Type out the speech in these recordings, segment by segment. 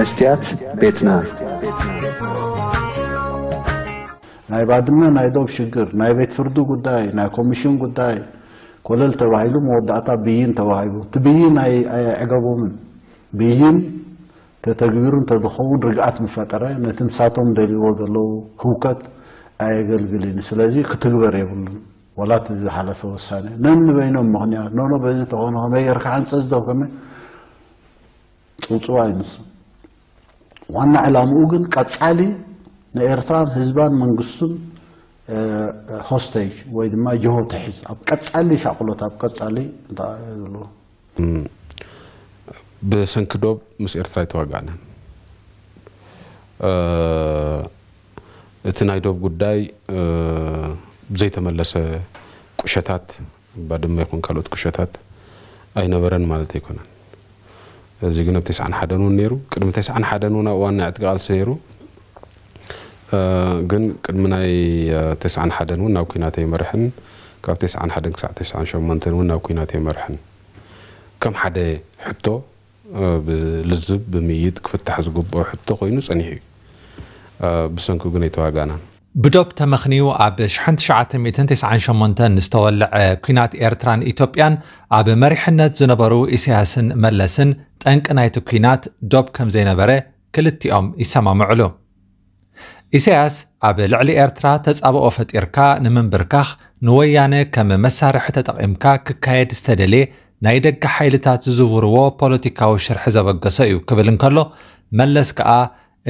መስትያት ቤትና ናይ ባድመ ናይ ዶብ ሽግር ናይ ቤት ፍርዱ ጉዳይ ናይ ኮሚሽን ጉዳይ ኮለል ተባሂሉ መወዳእታ ብይን ተባሂሉ ትብይን ናይ አገቦም ብይን ተተግብሩን ተደخون ርግአት መፈጠራ ነትን ሳቶም ደልዎ ዘለው ህውከት አገልግልን ስለዚህ ክትግበር ይብሉ ወላት ዝሐለፈ ወሳኔ ነን በይነም ምክንያት ነው ነው በዚህ ተሆነ መየር ካንጽስ ደው ከመ ጽጽዋ ይንስ ዋና ዓላማው ግን ቀጻሊ نيرتران حزبان منغسون هوستيج ወይ ድማ ጆሆ ተሕዝ ኣብ ቀጻሊ ሻቅሎት ኣብ ቀጻሊ እንታሎ በሰንክዶብ ምስ ኤርትራ ይተዋጋና እቲ ናይ ዶብ ጉዳይ ዘይተመለሰ ቁሸታት ባድመ ይኹን ካልኦት ቁሸታት ኣይነበረን ማለት ኣይኮነን እዚ ግን ኣብ 91 ውን ነይሩ ቅድሚ 91 ውን ዋና ዕጥቃል ሰይሩ جن قدمناي 91 ون ناوكيناتي مرحن كاب 91 كساع 98 ون ناوكيناتي مرحن كم حدا حتو بالزب بميت كفتح زغبو حتو كوينو صنيحي بسنكو جن يتواغانا بدوب تمخنيو اب شحنت 1998 استولع كينات ايرتران ايتوبيان اب مرحنت زنبرو اسياسن ملسن طنق نايتو كينات دوب كم زينبره كلتيوم يسمعمعلو إساس عبل علي إرترا تزعبوا أوفت إركا نمن بركاخ نويانا كم مسارح تتقيمكا ككايد استدلي نايدك حيلتات زوروا بوليتيكا وشرح زبقسيو كبلنكالو ملس كأ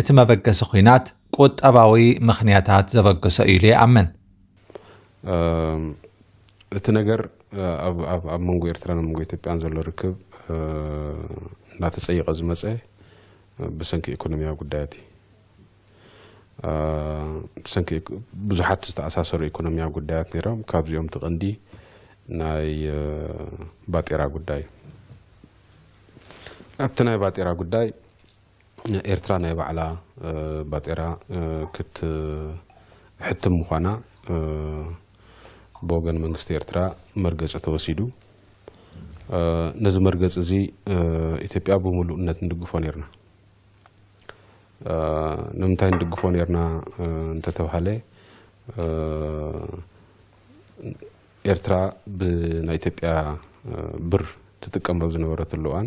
اتما بقس خينات قد أباوي مخنياتات زبقسيو لي أمن اتنقر أب منغو إرترا نمغو يتبقى أنزل الركب لا تسعيق أزمسي بسنكي إكونوميا قداتي سنك بزحات استعساسر إقتصادية قدّات نيرام كابز يوم تغندي ناي بات إيرا قدّاي أبتناي بات إيرا قدّاي إيرتران يبع على بات إيرا كت حتى مخانا بوغن منغست إيرترا مركز أتوسيدو نزم مركز أزي إثيوبيا بمولو نت ندقفون إيرنا نمتين دقفون يرنا نتتوحالي إرترا بنايتبيا بر تتكامل زنورة اللوان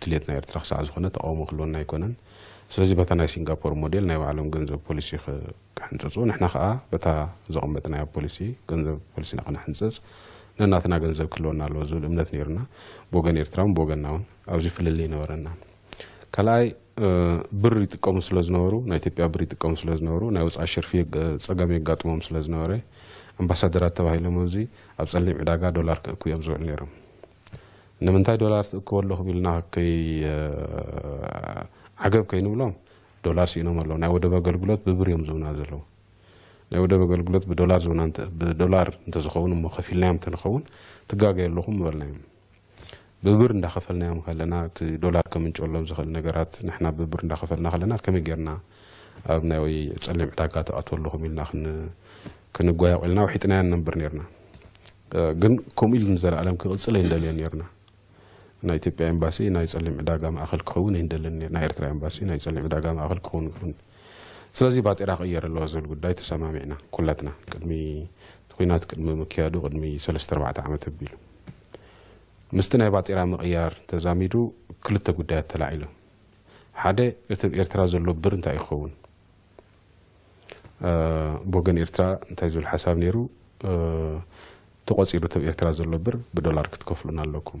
تليتنا إرتراخ ساعة زخونة أو مخلونا يكونن سازي بتا ناي سنغابور موديل ناي بعلم جنزة بوليسي كحنززو نحنا خاء بتا زغمتنا يا بوليسي جنزة بوليسي نقنا حنزز نناتنا جنزة كلونا لوزول امنتنيرنا بوغن إرتران بوغن ناون أو زي فللي نورنا كلاي بري تقوم سلاز نورو نايتيبيا بري تقوم سلاز نورو نايوس عشر في صقامي غاطموم سلاز نوري امباسادرات تبايلو موزي ابصلي عداغا دولار كو يبزول نيرم نمنتاي دولار كو والله بيلنا كي عقب كاين بلوم دولار سي نو مالو ناي ود بغلغلوت ببريم زونا زلو ناي ود بغلغلوت بدولار زونا انت بدولار انت زخون مو خفيلنا يم تنخون تغاغي لهم ورنايم ببر ندخفلنا يوم خلنا دولار كم نشولهم زخل نجارات نحنا ببر ندخفلنا خلنا كم يجرنا أبنا ويتسلم علاقات أطولهم إلنا خن كنجوايا قلنا وحيتنا نمبر نيرنا جن كم إلنا زر علم كتسلين دلين نيرنا نايتيب إمباسي نايتسلم علاقة مع خل كون هندلين نيرنا إيرترا إمباسي نايتسلم علاقة مع خل كون سلازي بعد إيراق إير الله زول قد دايت سما معنا كلتنا قدمي تقينات قدمي مكيادو قدمي سلستر بعد عام تبيلو مستنى بعد إرام غيار تزاميدو كل التجديات تلاعيله حدا إرتراز اللو برن تايخون بوجن إرترا تايزو الحساب نيرو تقص إلو تبي إرتراز اللو بر بدولار كتكفلنا لكم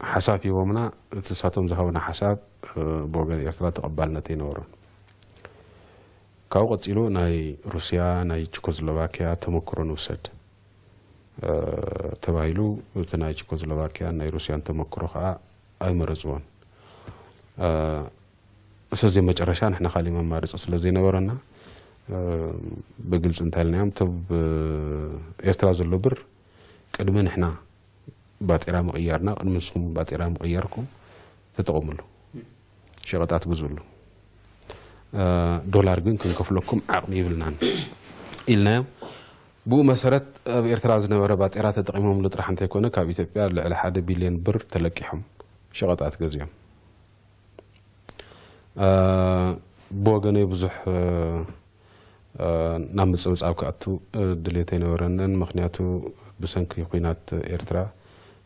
حساب يومنا تساتم زهونا حساب بوجل يطلع تقبلنا تينورن كاوقت إلو ناي روسيا ناي تشيكوسلوفاكيا تمكرون وسد توهيلو تناي تشيكوسلوفاكيا ناي روسيا تمكروها أمرزون سازي مجرشان إحنا خالي ما مارس أصل زينا ورنا بقلت انتهلنا يوم تب إرتاز اللبر كدمن إحنا بات إرام غيرنا المسهم بات إرام غيركم تتقوملو شغطات بزولو دولار جن كن كفلكم عقلي بلنان إلنا بو مسارات إرتازنا ورا بات إرات تقيمهم لطرحن تكونا كابيت بيار على حد بليون بر تلقيهم شغطات جزيم بوغني بزح نامس أمس عقدتو دليتين ورنن مخنياتو بسنك يقينات إرترا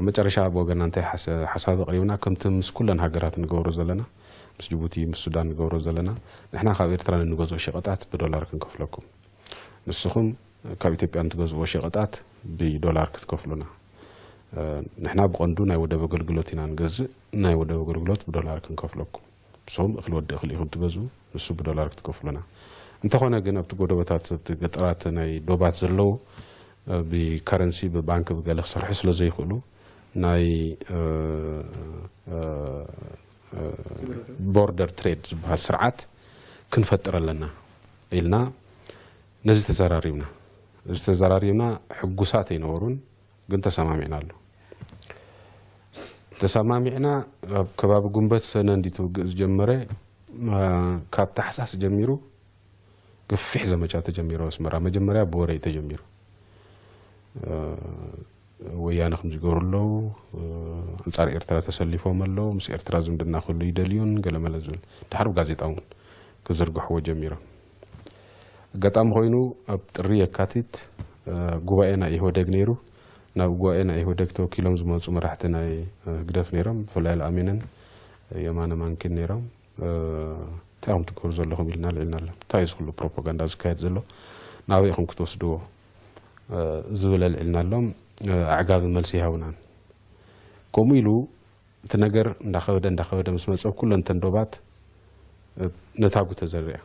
أما ترشح بوغن أنت حساب قريبنا كم تمس كلنا حجرات نجورز لنا مس جيبوتي مس السودان نجورز لنا نحنا خبير ترى نجوز وشقطات بدولار كنكفلكم نسخن كابيتي أنت جزء وشغطات بدولار كتكفلنا نحنا بقندونا يودا بقرقلوتنا نجزء نا يودا بقرقلوت بدولار كنكفلكم بسهم أخلو الدخل يخد جزء نسوب بدولار كتكفلنا أنت خونا جنب تقول دوبات تقطعات ناي دوبات زلوا بكرنسي بالبنك بقال خسر حصل زي خلو ناي border trades بهالسرعات كنفتر لنا إلنا نزل تزاراريمنا استزارارينا حجوسات ينورون قنت سامعنا له تسامعنا كباب جنبت سنندي توجز جمرة كاب تحساس جميرو كفيح زمجات جميرو اسمرا ما جمرة بوري تجميرو ويا نخمس جورلو نصار إرترا تسلي فملو مس إرترا زمدنا خلي دليون قال ما لازل تحرب غازي طاون كزرق حو جميرو قطعم خوينو أبترية كاتيت جوانا إيهودك نيرو نجوانا إيهودك تو كيلوم زمان سومر حتنا يقدف نيرم فلا الأمينن يمانا مانكين نيرم تاهم تكور زلهم إلنا لإلنا لا تايز خلو بروباغندا زكايت زلو ناوي خم كتوس دو زول إلنا لهم عقاب الملسي هونان كوميلو تنجر ندخل مسمس أو كل تندوبات نتاعو تزرع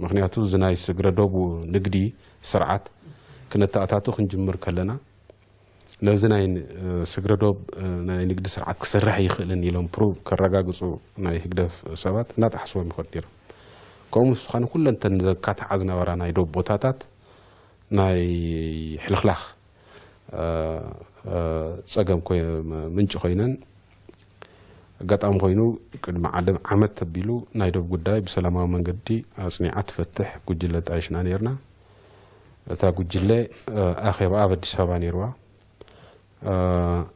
مخنياتو زناي سجردوبو نقدي سرعة كنا تأتاتو خنجمر كلنا لزناي سجردوب ناي نقدي سرعة كسرح يخلني لهم برو كرجع جزء ناي هقدر سبات نات حسوي مخدير كم سخان كلنا تنزكات عزنا ورانا يدوب بوتاتات ناي حلخلخ سقم كوي منش خينن قد أم غينو كلما عدم عمد تبيلو نايدوب قداي بسلامة من قدي صنيعات فتح قجلة عيشنا نيرنا تا قجلة أخيبا أبدي سابا نيروا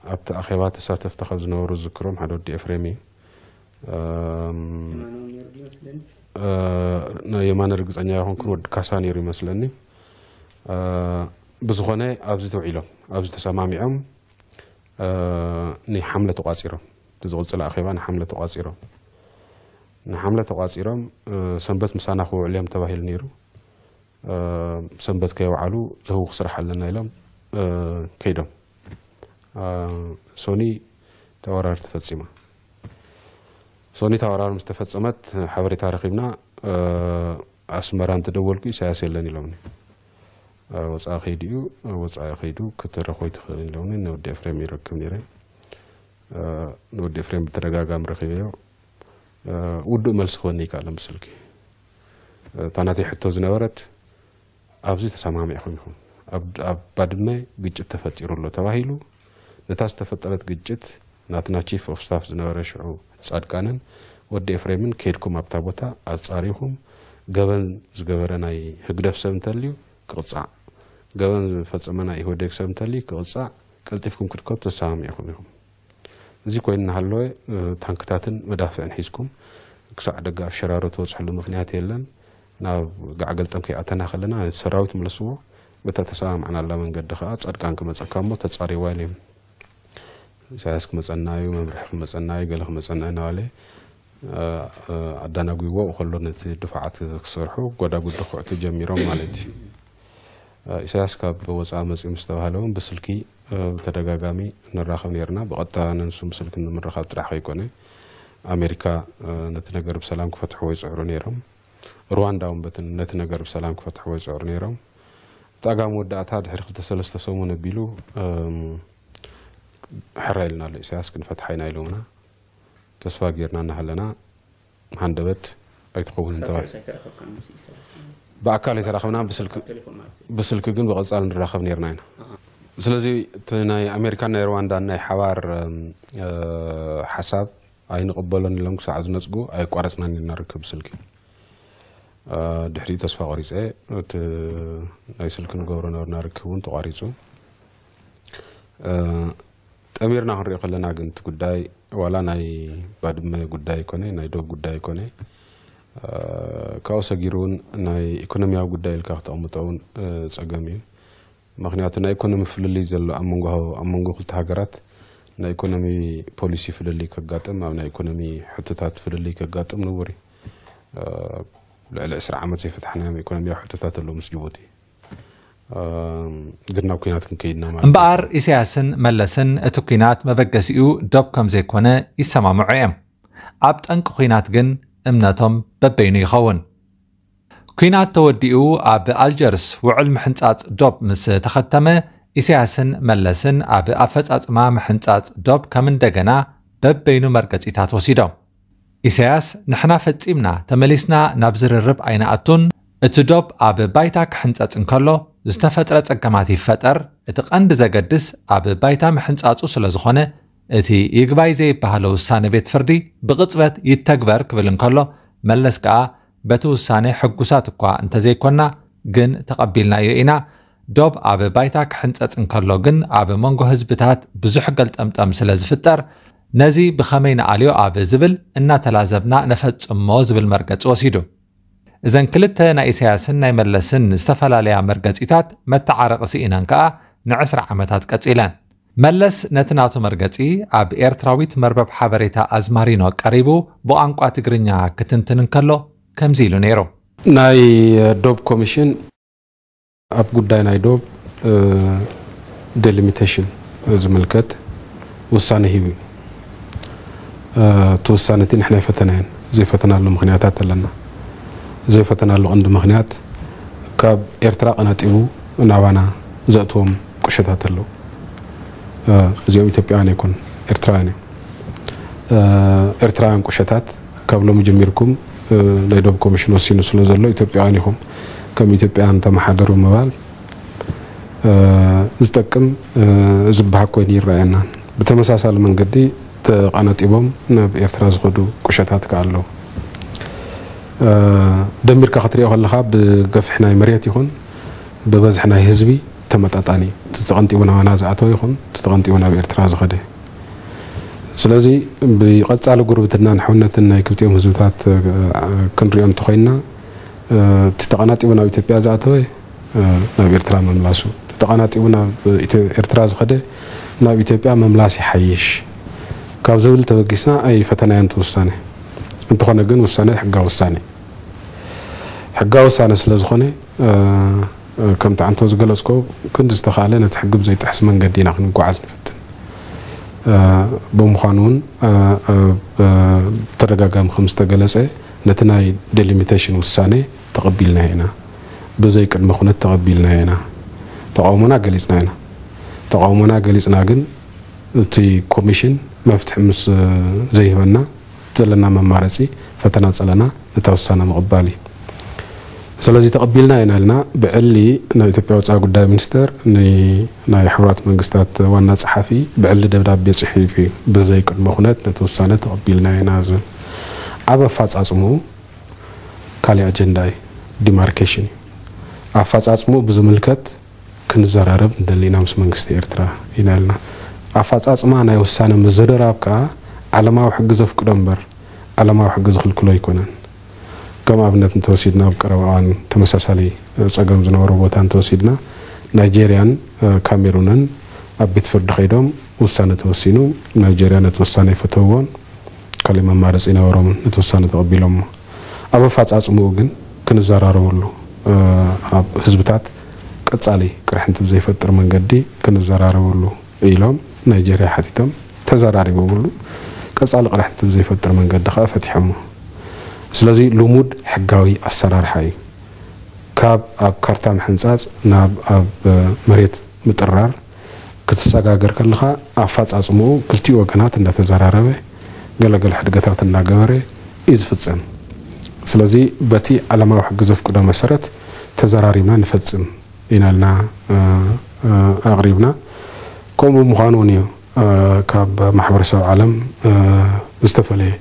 أبتا أخيبا تساتف تخذ نور الزكروم حدو دي أفريمي يمان رقز أن يكون كنود كاساني رمسلني بزغني أبزي توعيلو أبزي تسامامي عم ني حملة قاسيرو تزغلت الأخيرة نحملة قاصرة نحملة قاصرة سنبت مسانا خو عليهم تباهي النيرو سنبت كيوعلو هو خسر حلنا لهم كيدم سوني تورار تفتسمة سوني تورار مستفتسمت حوري تاريخنا أسمران تدول كي سياسي لني لوني وصاخي ديو وصاخي دو كتر خوي تخلين لوني نودي أفريم يركب نيري نودي فريم بترجعهم رخيبيو ودو ملسخوني كلام سلكي تناتي حتى زنورت أبزيت سامعهم يخونهم أب بعد ما جت تفتيرو لو تواهيلو نتاس تفترت جت ناتنا chief of staff زنورشوا صادقانن ودي فريمن كيركم أبتابوتا أتصاريهم قبل زقبرنا يهجدف سمتليو كرتسع قبل فتسمنا يهودك سمتلي كرتسع كلتفكم كركب تسام يخونهم زي كون هالوي تانكتاتن مدافع نحسكم كسعد قاف شرارة وصحلو مفنيات يلن نا قعقل تمكي أتنا خلنا سراوت ملسوا بتتسام عن الله من قد خاط صادقانكم تسكامو تتصاري واليم سأسكم تسنايو مبرحكم تسنايو قالهم تسنايو عليه أدنى جوا وخلونا دفعات كسرحوا قدا قد دفعت جميرهم مالتي سأسكب وزعامز مستوى لهم بسلكي ترجع جامي نراخ نيرنا بقطع ننسو بسلك نمرخات راح يكونه أمريكا نتناجر بسلام كفتحوا يزعرونيرهم رواندا وبتن نتناجر بسلام كفتحوا يزعرونيرهم تاجمود دعات حرقة سلسلة سومون بيلو حرّلنا الإساس كن فتحنا إلونا تسفاجرنا نهلنا هندبت أكتقول نتوه بعكالي تراخمنا بسلك جن بقص على نراخم نيرنا سلزي تنا أمريكا نيرواندا ناي حوار حساب أي نقبلن لهم ساعز نسقو أي قارسنا نركب سلك دحري تسفاجريس ت أي سلك نجورنا نركبون تقاريسو أميرنا هنري قلنا عن تقداي ولا ناي بعد ما قداي كونه ناي دو قداي كونه كأوسع جيرون ناي إقتصادية قداي الكهت أو متعون سجامي مخنياتنا إقتصادية في اللي زلوا أممجه خلت هجرات ناي إقتصادية بوليسي في اللي كجاتم أو ناي إقتصادية حتتات في اللي كجاتم نوري الأسرع عمتي فتحنا إقتصادية حتتات اللي مسجوتي أمبار إسياسن ملسن أتوقينات مبقسيو دوب كم زي كونه إسما معيم عبد أنكو قينات جن إمناتهم ببيني يخون قينات توديو عب الجرس وعلم حنتات دوب مس تختمه إسياسن ملسن عب أفتات ما حنتات دوب كمن دجنا ببينو مركز إتات وسيدو إسياس نحنا فتيمنا تملسنا نبزر الرب عين أتون اتدوب عب بيتك حنتات انكلو زتفترة أكماتي فتر اتقند زجدس عب بيتا محنسات أصل زخنة اتي يقباي زي بهالو سانة بيت فردي بقطبة يتكبر قبل نقوله ملص كا بتو سانة حجوسات كوا أنت زي كنا جن تقبلنا يقينا دوب عب بيتا كحنسات نقوله جن عب منجو هزبتات بزحقلت أمثلة زفتر نزي بخمين عليو عب زبل إن تلازبنا نفت أموز بالمركز وسيدو إذن كلتا نايسيا سن يملسن استفلاليا مرقز إتات متعارق سئنان كا نعسر عمتات كتسئلان ملس نتناتو مرقز إي عب إيرتراويت مربب حبريتا أزمارينو كاريبو بو أنقوة تقرنيا كتنتنن كلو كمزيلو نيرو ناي دوب كوميشن عب قداي ناي دوب ديليميتاشن زملكت وصاني هيوي توصانتين إحنا فتنين زي فتنا لمغنياتات لنا زي فتنا اللي عند مغنيات كاب إرتراق أنا تبو نعوانا زاتهم كشتات اللو زيهم يتبعان يكون إرتراقني إرتراقن كشتات كاب لهم جميركم لا يدوبكم مش نوصي نسلو زلو يتبعانهم كم يتبعان تمحادر ومبال نستكم زبها كويني رأينا بتمساسا لمن قدي أنا تبوم ناب إرتراز غدو كشتات كاللو دمير كخطري أو اللخاب بقفحنا مريتي خون ببزحنا هزبي تمت أطاني تتغنتي ونا ونازع أتوي خون تتغنتي ونا بإرتراز غدي سلازي بقد تعالوا قربتنا نحونتنا يكلتي يوم هزبتات كنريون تخينا تتغنتي ونا بإتبيع زعتوي نا بإرتراز مملاسو تتغنتي ونا بإرتراز غدي نا بإتبيع مملاسي حيش كابزول تبقيسنا أي فتنة ينتوستاني انتخونا جن وسانة حقاو الساني حقاو السانة سلزخوني كم تعنتوز جلسكو كنت استخالينا تحقب زي تحس من قدينا خن قعز نفتن بمخانون ترجع قام 5 جلسة نتناي ديليميتيشن والسانة تقبلنا هنا بزي كلمة خونة تقبلنا هنا تقاومنا جلسنا هنا تقاومنا جلسنا جن تي كوميشن مفتح مس زي هبنا تلنا ممارسي فتنات لنا نتوسعنا مقبالي سلازي تقبلنا ينالنا بعلي نا إثيوبيا وتعا قدام مينستر نا حوارات من قصات وانا صحفي بعلي دبداب بيصحفي بزيك المخونات نتوسانة تقبلنا ينازل أبا فاز أسمو كالي أجنداي ديماركيشن أفاز أسمو بزملكات كنزار عرب دللي نامس من قصة إرترا ينالنا أفاز أسمو أنا يوسانة مزدر أبكا على ما وحق زف كرمبر على ما وحق زخل كله يكونن كما أبنت توسيدنا بكروان تمسسالي ساقم زنور وبوتان توسيدنا نيجيريان كاميرونن أبيت فرد خيدهم وسانة توسينو نيجيريان توسانة فتوون كلمة مارس إنا ورم توسانة تقبلهم أبو فاتس موجن كنزار رولو حزبتات قصالي كرحنت بزي فتر من قدي كنزار رولو إيلهم نيجيريا حتيتهم تزاراري بقولو كصال قرحنت بزي فتر من قد خا فتحمو سلازي لمود حقاوي السرار حي كاب أب كرتام حنساس ناب أب مريت مترار كتساقا قرق لها أفات أسمو كلتي وقنات إن تزاراره قلق الحدقات الناقوري إز فتسن سلازي باتي على ما وحق زف قدام مسرت تزاراري ما نفتسن إنا لنا أغريبنا كومو مغانونيو كاب محبر سو عالم استفلي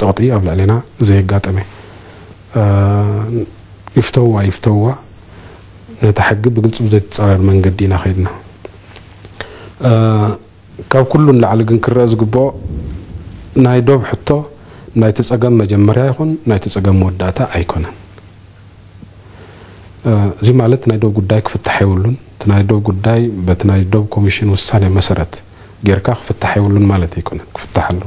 صوتي قبل علينا زي الجاتمي يفتوى نتحجب بقلص زي تصارر من قدينا خيدنا كاب كلن لعلقن كراز قبو ناي دوب حتو ناي تسقم مجمريا يكون ناي تسقم وداتا ايكون زي ما قلت ناي دوب قداي كفتحي ولن تناي دوب قداي بتناي دوب كوميشن وساني مسرت غيركاخ فتحي ولن مالتي يكون كفتحلو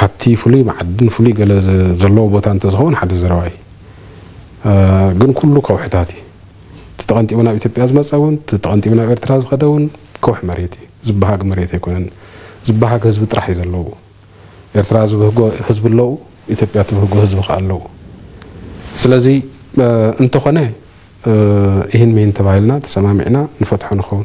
حبتي فلي معدن فلي قال زلو بوتان تزغون حد زراعي كن كله كوحتاتي تتغنتي منا ايتيوبيا زمصاون تتغنتي منا ارتراز خدون كوح مريتي زبهاق مريتي يكونن زبهاق حزب طرح يزلو ارتراز بهغو حزب لو ايتيوبيا تبهغو حزب قالو سلازي انت خنه ايهن مين تبايلنا تسمعنا نفتحو نخون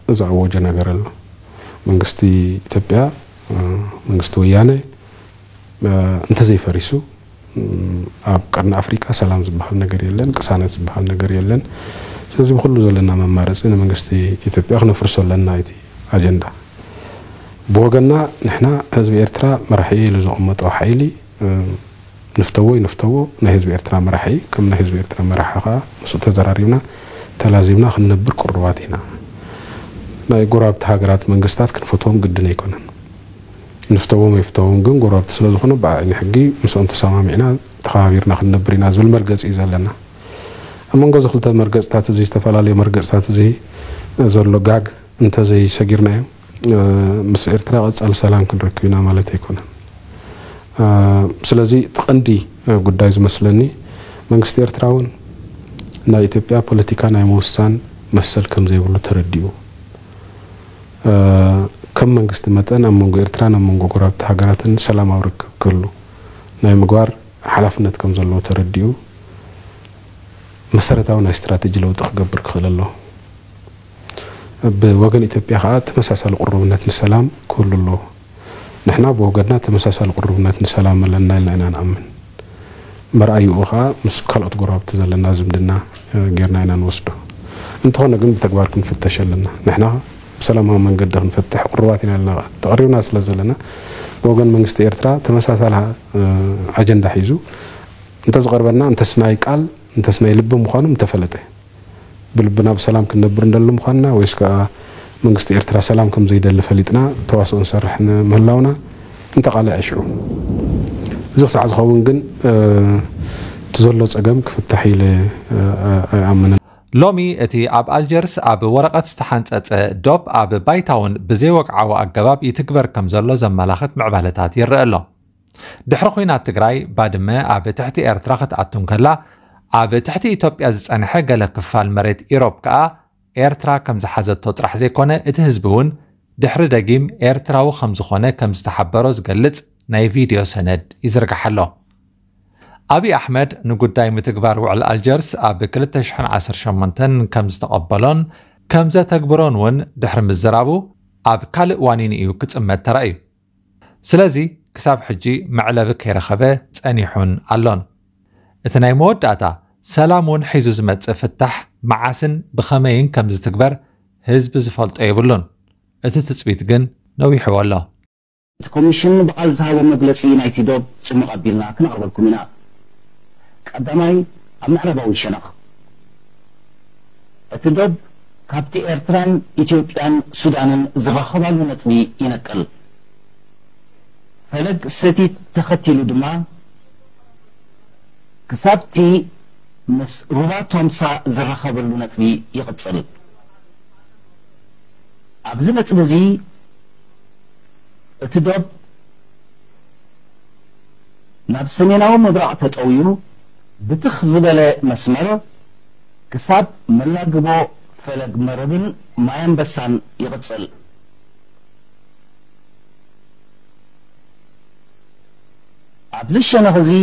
زعوج نغرلو منغستي ايتيوبيا منغستو ياني انت زي فريسو اب قرن افريكا سلام زبحال نغر يلن قسانه زبحال نغر يلن سلازم كله زلنا ممارص ان منغستي ايتيوبيا خنا فرسو لنا ايتي اجندا بوغنا نحنا حزب ارترا مرحي لزقمطو حيلي نفتوي نحزب ارترا مرحي كم نحزب ارترا مرحخه مسوت زرارينا تلازمنا خنبر قرباتنا ناي غرابت هاغرات منغستات كنفتوم قدنا يكونن نفتوم يفتوم كن غرابت سلازخنو باعني حقي مسون تسامعنا تخابيرنا خنبرينا زول مرغص يزلنا امون غز خلت مرغصات زي استفالالي مرغصات زي زولو غاغ انت زي شغيرنا مس ارترا قصال سلام كنركينا مالت يكونن سلازي تقندي غداي زمسلني منغست ارتراون نا ايتيوبيا بوليتيكا ناي موسان مسل كم زي بولو ترديو كم منغست متن امونغ ارترا امونغ غرابت هاغراتن سلام اورك كلو ناي مغوار حلفنت كم زلو ترديو مسرتاون استراتيجي لو تخغبر كخللو بوغن ايتيوبيا خات مساسال قربنات السلام كللو نحنا بوغنا تمساسال قربنات السلام لنا لنا نامن مرأيو خا مسكالات غراب تزلنا زمدنا غيرنا انا نوصدو انتونا كن بتكباركم فتشلنا نحنا بسلامها من قدر نفتح قرواتنا لنا تقريونا سلازلنا بوغن منغست ايرترا تمساسالها اجندا حيزو انت صغربنا انت سناي قال انت سناي لب مخانو متفلته بالبناء بسلام كنا برندلهم خاننا ويسكا من قصة إرترا سلام كم زيد اللي فلتنا تواصل صرحنا مهلاونا انتقل عشرون زخ ساعة خوين جن تزلت أجمك في التحيل عمنا لومي اتي اب الجيرس اب ورقه استحنصص دوب اب بايتاون بزي وقعو اجباب يتكبر كم زلو زملاخت معبالتات يرئلو دحر خوينات تگراي بعد ما اب تحت ارتراخت اتونكلا اب تحت ايتوبيا زنحه گله كفال مريت ايروب كا ارترا كم زحزتو طرح زي كونه ات حزبون دحر دقيم ارترا و خمس خونه كم استحبرو زقلص ناي فيديو سند يزرقحلو أبي أحمد نقداي متكبر وعلى الجرس أبي كل تشحن عصر شمنتن كم استقبلن كم زتكبرون ون دحرم الزرابو أبي كل وانين إيو كتسمى ترأي سلازي كساب حجي معلب كيرخبة تأنيحون علون اثنين مود داتا سلامون حيزو زمت فتح معسن بخمين كم زتكبر هزب زفلت أيبلون اتتسبيت جن نويحو والله كوميشن بعل زهو مبلسين ايتدوب ثم قبلنا كنا أولكم هنا قدماي امعرباوي شنق اتدب كابتي ارتران ايثيوبيان سودانن زبخبالو نتني ينقل فلك ستي تختيلو دما كسابتي مسروباتهم سا زرخبالو نتني يقصل ابزمت بزي اتدب نابسميناو مبراق تطويو بتخزبله مسمره كساب ملاغبو فلق مربن ما ينبسان يقصل ابزشنا هزي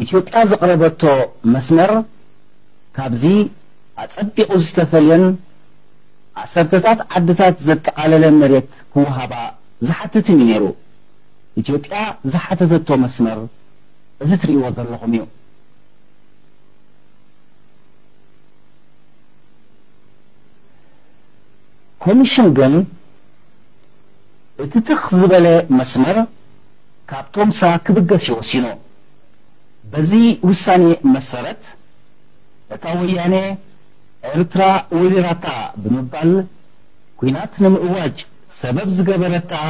اثيوبيا زقربتو مسمر كابزي اصبيقو استفلين اسرتات عدسات زتقالله مريت كوهابا زحتتني نيرو اثيوبيا زحتتتو مسمر زتري وذلهم يو كوميشن جن اتتخزبله مسمر كابتوم ساكب الجسيو سينو بزي وساني مسرت اتاوياني ارترا وليراتا بمبال كوينات نمواج سبب زغبرتا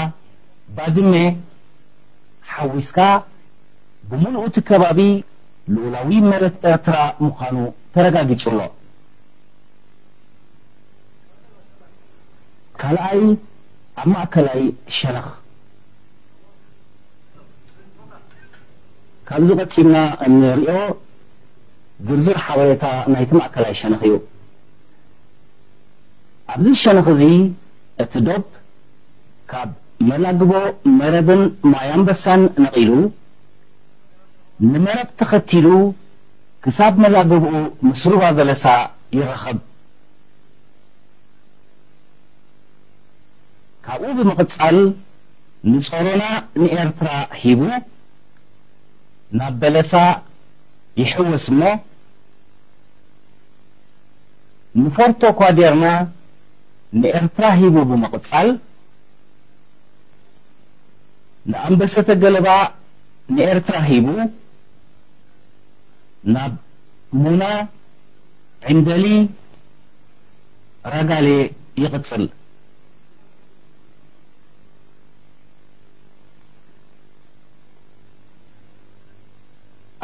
بعدني حويسكا بمنو تكبابي لولاوي مرت ارترا مخانو ترغاجيشلو كلاي أما كلاي شنخ كالزوجة سينا النيريو زرزر حواليتا نايتما كلاي شنخيو عبد الشنخ زي التدب كاب ملاقبو مربن ما ينبسان نقيلو نمرب تختيلو كساب ملاقبو مسروبا بلسا يرخب كابو بمقصال نصورنا نيرترا هيبو نابلسا يحوس مو نفورتو كواديرنا نيرترا هيبو بمقصال نأنبسة قلبا نيرترا هيبو ناب مونا عندلي رجالي يقتل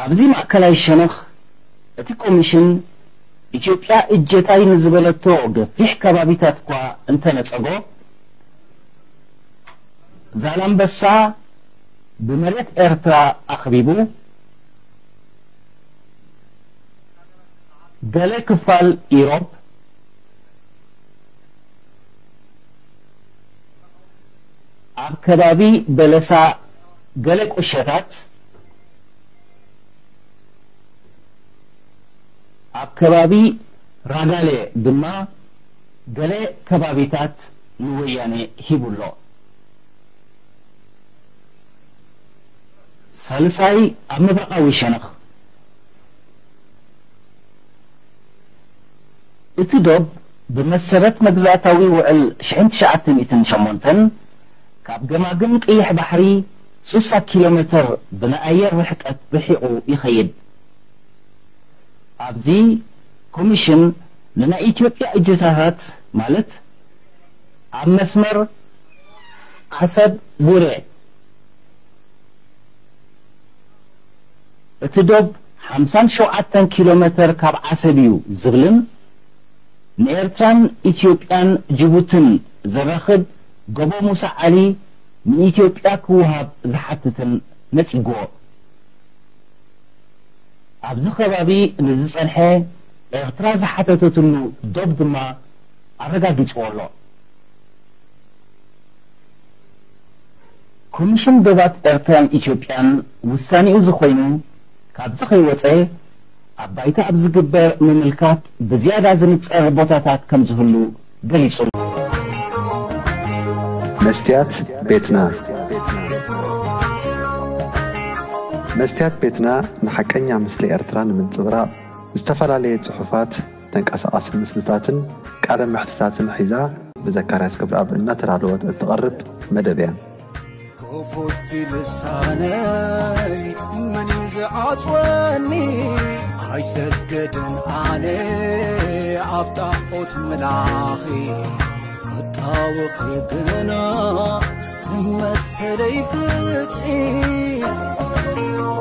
أبزي مأكلاي شنخ اتي كوميشن إثيوبيا إجتاي نزبلتو عقب في حكابابيتات كوا انتنت عقو زالان بسا بمريت إرترا أخبيبو قلي كفال إيروب عبكبابي بلسا قلي كوشتات أكبابي رجالي دما جلي كبابيتات نوياني هيبولو سالساي أما بقى وشنخ اتدوب بمسرات مجزاتاوي وقل شعين شعاتم إتن شمونتن كاب جماجم قيح بحري 6 كيلومتر بناير رحت أتبحي أو يخيد أبزي كوميشن لنا إثيوبيا إجساهات مالت عمسمر حسب بوري اتدوب 57 كيلومتر كاب عسبيو زبلن نيرتان إثيوبيان جيبوتن زراخد غبو موسى علي من إثيوبيا كوهاب زحتتن نتيجو أبزخ بابي نزيس أنحي إغترا زحتتو تنو دوب دما أرقا بيتوالو كوميشن دوبات إغتران إثيوبيان وثاني وزخوينو كابزخي وصي أبايتا أبزقبر من الكات بزيادة زمت إغبوتاتات كمزهلو قليسو مستيات بيتنا مستيات بيتنا نحكينا مثل إرتران من صغرى استفرالية تحفات تنقص أصل مسلساتن كعدم محسساتن حيزا بذكرات كبر أب إن ترى الوقت تقرب مدبيا كوفت لساني من يزعج وني عيسجدن علي أبطأت ملاخي قطاوخي بنا مسلي فتحي